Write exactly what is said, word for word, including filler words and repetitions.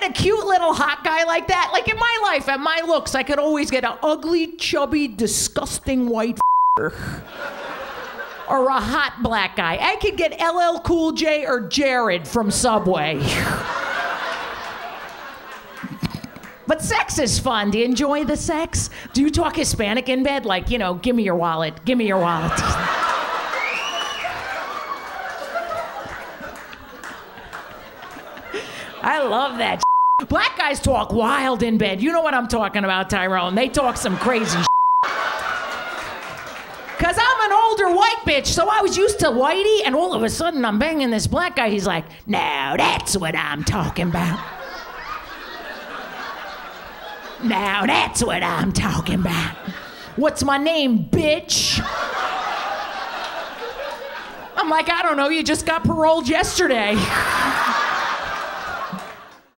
get a cute little hot guy like that? Like in my life, at my looks, I could always get an ugly, chubby, disgusting white f***er. Or a hot black guy. I could get L L Cool J or Jared from Subway. But sex is fun. Do you enjoy the sex? Do you talk Hispanic in bed? Like, you know, give me your wallet, give me your wallet. I love that shit. Black guys talk wild in bed. You know what I'm talking about, Tyrone. They talk some crazy shit. Cause I'm an older white bitch, so I was used to whitey, and all of a sudden I'm banging this black guy. He's like, now that's what I'm talking about. Now that's what I'm talking about. What's my name, bitch? I'm like, I don't know, you just got paroled yesterday.